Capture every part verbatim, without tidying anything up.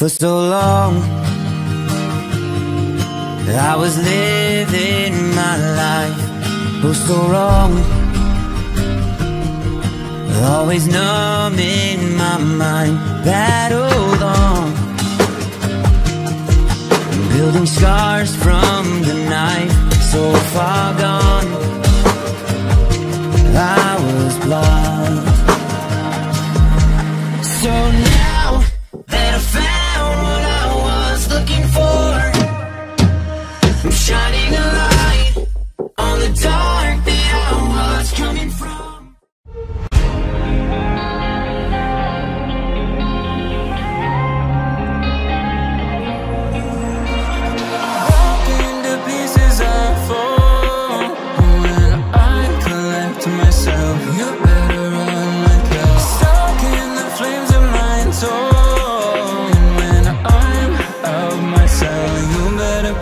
For so long I was living my life, oh so wrong, always numbing my mind, battled on, building scars from the knife, so far gone, I was blind. So now that I found looking for, I'm shining a light on the dark that I was coming from. Broke into pieces I fall, when I collect myself, you better run like hell. Stuck in the flames of my soul.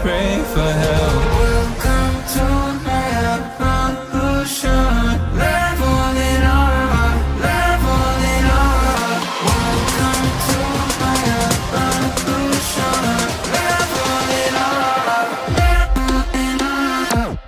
Pray for help. Welcome to my evolution. Level in armor, level in armor. Welcome to my evolution. Level in armor, level in armor.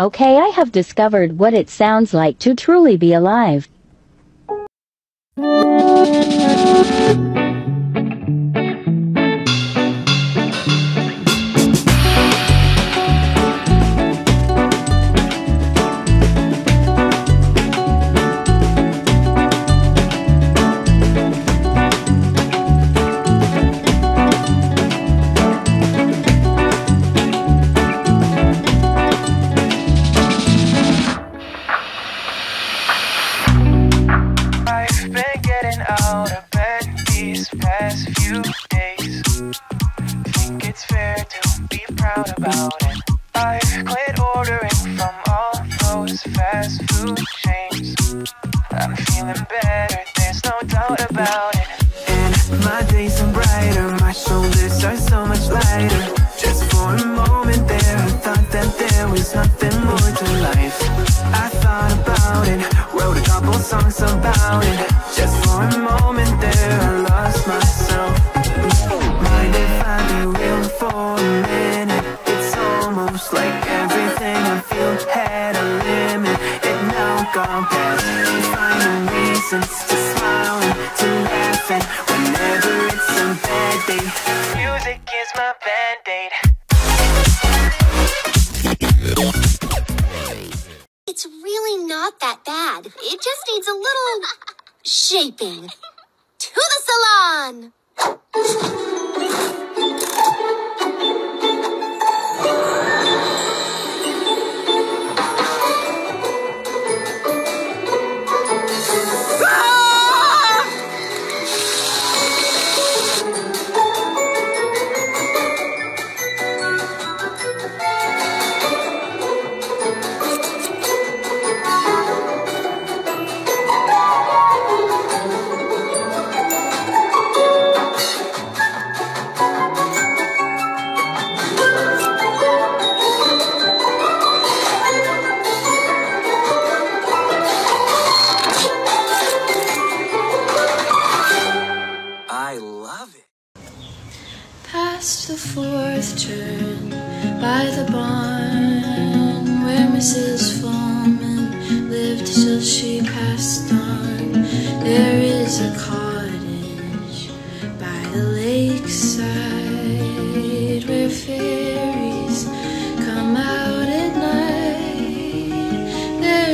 Okay, I have discovered what it sounds like to truly be alive.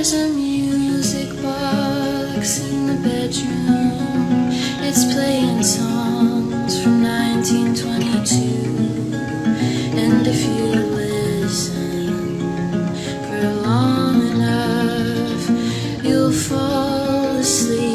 There's a music box in the bedroom. It's playing songs from nineteen twenty-two. And if you listen for long enough, you'll fall asleep.